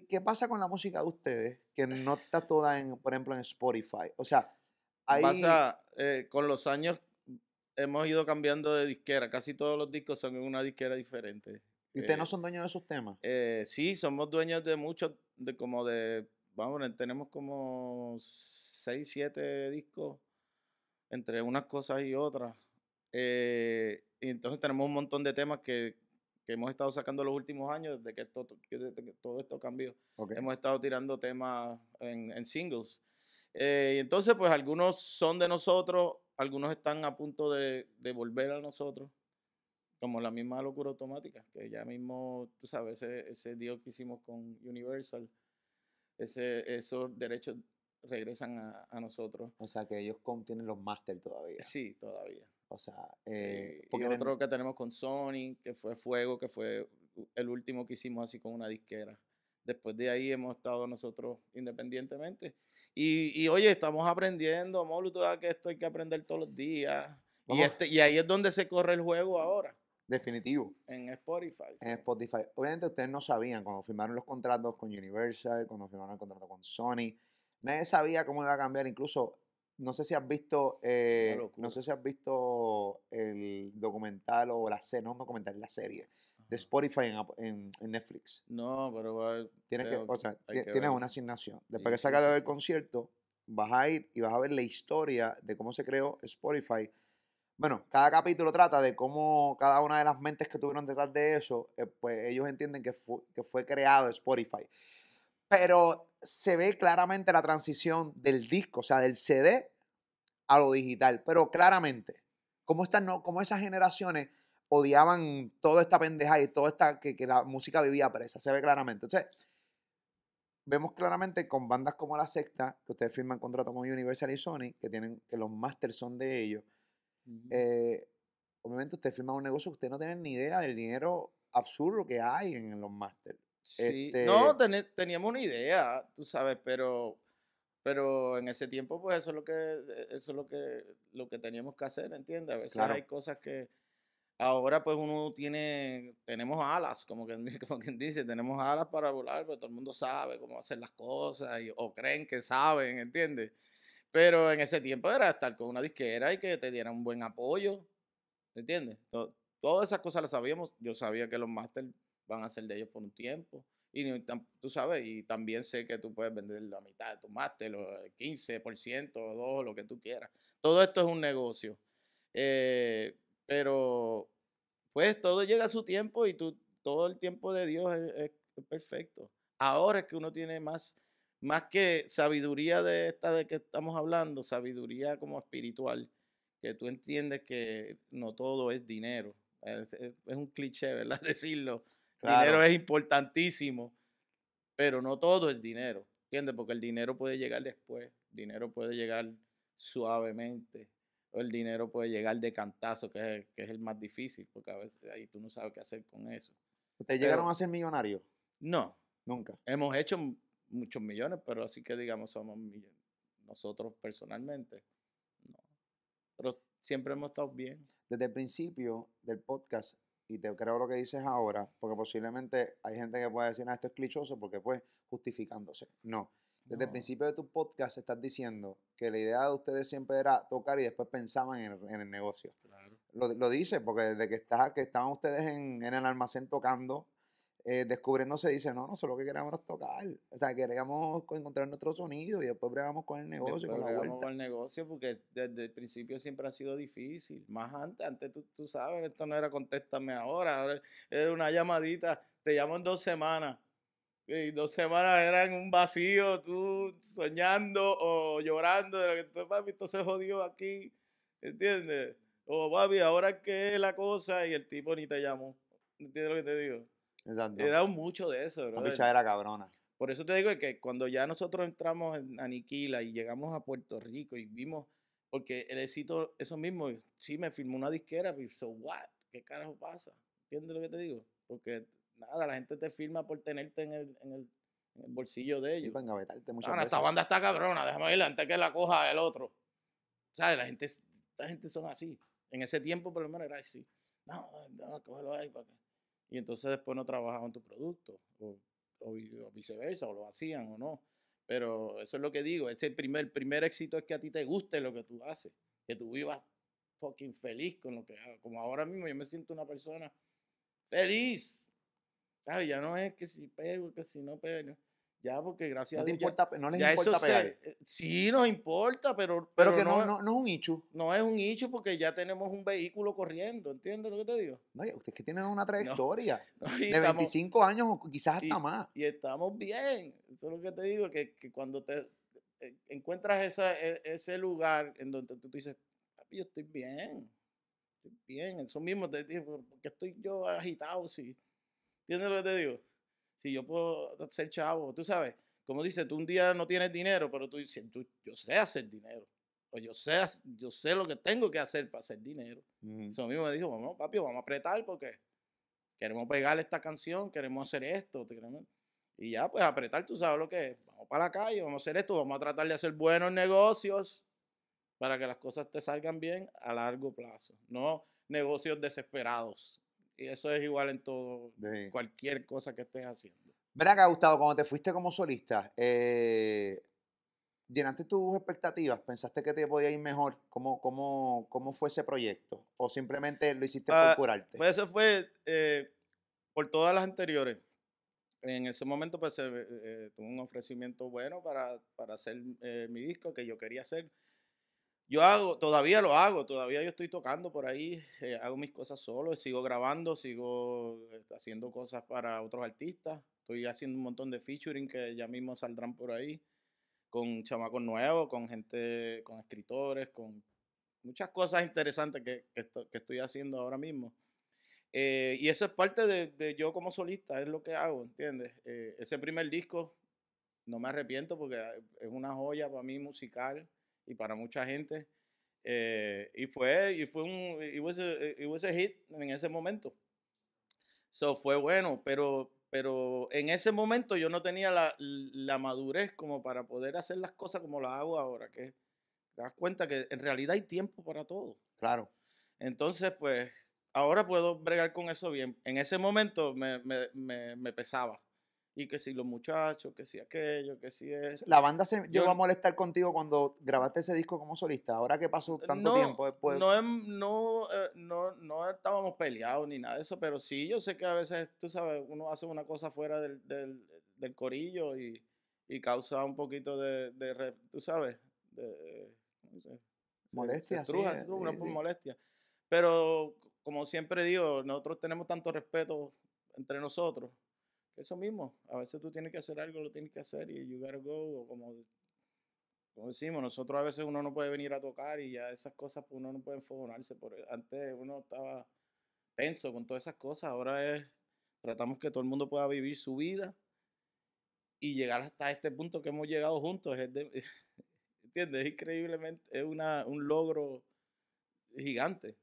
¿qué pasa con la música de ustedes? Que no está toda, por ejemplo, en Spotify. O sea, ahí... Pasa, con los años hemos ido cambiando de disquera. Casi todos los discos son en una disquera diferente. ¿Y ustedes no son dueños de esos temas? Sí, somos dueños de muchos, tenemos como 6, 7 discos, entre unas cosas y otras. Y entonces tenemos un montón de temas que hemos estado sacando los últimos años, desde que todo esto cambió. Okay. Hemos estado tirando temas en singles. Y entonces, pues, algunos son de nosotros, algunos están a punto de volver a nosotros, como la misma Locura Automática, que ya mismo, tú sabes, ese deal que hicimos con Universal, esos derechos regresan a nosotros. O sea, que ellos tienen los máster todavía. Sí, todavía. O sea, porque otro que tenemos con Sony, que fue Fuego, que fue el último que hicimos así con una disquera. Después de ahí hemos estado nosotros independientemente. Y oye, estamos aprendiendo, Molu, todavía que esto hay que aprender todos los días. Y ahí es donde se corre el juego ahora. Definitivo. En Spotify. Sí. En Spotify. Obviamente ustedes no sabían, cuando firmaron los contratos con Universal, cuando firmaron el contrato con Sony, nadie sabía cómo iba a cambiar. Incluso... No sé si has visto, el documental o la serie, no un documental, la serie de Spotify en Netflix. No, pero tienes una asignación. Después que salgas del concierto, vas a ir y vas a ver la historia de cómo se creó Spotify. Bueno, cada capítulo trata de cómo cada una de las mentes que tuvieron detrás de eso, pues ellos entienden que fue creado Spotify. Pero se ve claramente la transición del disco, o sea, del CD a lo digital. Pero claramente, como esas generaciones odiaban toda esta pendeja y toda esta que la música vivía presa, se ve claramente. Entonces, vemos claramente con bandas como La Sexta, que ustedes firman contrato con Universal y Sony, que los masters son de ellos. Obviamente, ustedes firman un negocio que ustedes no tienen ni idea del dinero absurdo que hay en los masters. Sí. No, teníamos una idea, tú sabes, pero en ese tiempo, pues eso es lo que teníamos que hacer, ¿entiendes? A veces claro. Hay cosas que ahora pues uno tenemos alas, como quien dice, tenemos alas para volar, pero todo el mundo sabe cómo hacer las cosas o creen que saben, ¿entiendes? Pero en ese tiempo era estar con una disquera y que te dieran un buen apoyo, ¿entiendes? Todas esas cosas las sabíamos. Yo sabía que los máster van a ser de ellos por un tiempo. Y tú sabes, y también sé que tú puedes vender la mitad de tu máster, o el 15%, o 2%, lo que tú quieras. Todo esto es un negocio. Pero, pues, todo llega a su tiempo y todo el tiempo de Dios es perfecto. Ahora es que uno tiene más que sabiduría de esta de que estamos hablando, sabiduría como espiritual, que tú entiendes que no todo es dinero. Es un cliché, ¿verdad? Decirlo. Claro. Dinero es importantísimo, pero no todo es dinero, ¿entiendes? Porque el dinero puede llegar después, el dinero puede llegar suavemente, o el dinero puede llegar de cantazo, que es el más difícil, porque a veces ahí tú no sabes qué hacer con eso. ¿Ustedes llegaron a ser millonarios? No. Nunca. Hemos hecho muchos millones, pero así que digamos somos millones. Nosotros personalmente, no. Pero siempre hemos estado bien. Desde el principio del podcast, y te creo lo que dices ahora, porque posiblemente hay gente que puede decir, esto es clichoso, porque pues justificándose. No. Desde el principio de tu podcast estás diciendo que la idea de ustedes siempre era tocar y después pensaban en el negocio. Claro. Lo dices, porque desde que estaban ustedes en el almacén tocando, descubriéndose, dice, no, solo que queríamos tocar. O sea, queríamos encontrar nuestro sonido y después bregamos con el negocio, con la vuelta. Bregamos con el negocio porque desde el principio siempre ha sido difícil. Más antes tú sabes, esto no era contéstame ahora, era una llamadita, te llamo en 2 semanas. Y 2 semanas eran un vacío, tú soñando o llorando, de lo que tú, papi, esto se jodió aquí, ¿entiendes? O papi, ¿ahora qué es la cosa? Y el tipo ni te llamó, ¿entiendes lo que te digo? Exacto. Era mucho de eso, bro. La bicha era cabrona. Por eso te digo que cuando ya nosotros entramos en Aniquila y llegamos a Puerto Rico y vimos, porque el éxito, eso mismo, sí me firmó una disquera, pero so what, ¿qué carajo pasa? ¿Entiendes lo que te digo? Porque nada, la gente te firma por tenerte en el bolsillo de ellos. Y para engavetarte muchas veces. Esta banda está cabrona, déjame ir antes que la coja el otro. ¿Sabes? Esta gente son así. En ese tiempo por lo menos era así. No, cógelo ahí para que... Y entonces después no trabajaban tu producto. o viceversa, o lo hacían o no. Pero eso es lo que digo, ese primer éxito es que a ti te guste lo que tú haces, que tú vivas fucking feliz con lo que hago. Como ahora mismo yo me siento una persona feliz. ¿Sabes? Ya no es que si pego, que si no pego. Ya, porque gracias a Dios. No les importa pegar. Sí, nos importa, pero que no es un nicho. No es un nicho porque ya tenemos un vehículo corriendo, ¿entiendes lo que te digo? No, usted es que tiene una trayectoria de 25 años o quizás hasta más. Y estamos bien. Eso es lo que te digo, que cuando te encuentras ese lugar en donde tú dices, papi, yo estoy bien. Estoy bien. Eso mismo te digo, porque estoy yo agitado, sí. ¿Entiendes lo que te digo? Si yo puedo ser chavo, tú sabes, como dices, tú un día no tienes dinero, pero tú dices, yo sé hacer dinero, o yo sé lo que tengo que hacer para hacer dinero. Eso mismo me dijo, vamos, papi, vamos a apretar porque queremos pegar esta canción, queremos hacer esto, y ya, pues apretar, tú sabes lo que es, vamos para la calle, vamos a hacer esto, vamos a tratar de hacer buenos negocios para que las cosas te salgan bien a largo plazo, no negocios desesperados. Y eso es igual en todo, sí. Cualquier cosa que estés haciendo. Ven acá, Gustavo, cuando te fuiste como solista, ¿llenaste tus expectativas? ¿Pensaste que te podía ir mejor? ¿Cómo fue ese proyecto? ¿O simplemente lo hiciste por curarte? Pues eso fue por todas las anteriores. En ese momento pues tuve un ofrecimiento bueno para hacer mi disco que yo quería hacer. Yo hago, todavía lo hago, todavía yo estoy tocando por ahí, hago mis cosas solo, sigo grabando, sigo haciendo cosas para otros artistas, estoy haciendo un montón de featuring que ya mismo saldrán por ahí, con chamacos nuevos, con gente, con escritores, con muchas cosas interesantes que estoy haciendo ahora mismo. Y eso es parte de yo como solista, es lo que hago, ¿entiendes? Ese primer disco no me arrepiento porque es una joya para mí musical. Y para mucha gente, it was a hit en ese momento. So, fue bueno, pero en ese momento yo no tenía la madurez como para poder hacer las cosas como las hago ahora, que te das cuenta que en realidad hay tiempo para todo. Claro. Entonces, pues, ahora puedo bregar con eso bien. En ese momento me pesaba. Y que si los muchachos, que si aquello, que si eso. La banda se llegó a molestar contigo cuando grabaste ese disco como solista. Ahora que pasó tanto tiempo después. No estábamos peleados ni nada de eso, pero sí, yo sé que a veces, tú sabes, uno hace una cosa fuera del corillo y causa un poquito de tú sabes, no sé, molestia. Molestia. Pero como siempre digo, nosotros tenemos tanto respeto entre nosotros. Eso mismo, a veces tú tienes que hacer algo, lo tienes que hacer y you gotta go, o como decimos, nosotros a veces uno no puede venir a tocar y ya esas cosas pues uno no puede enfogonarse, porque antes uno estaba tenso con todas esas cosas, ahora tratamos que todo el mundo pueda vivir su vida y llegar hasta este punto que hemos llegado juntos, ¿entiendes? Es increíblemente, es un logro gigante.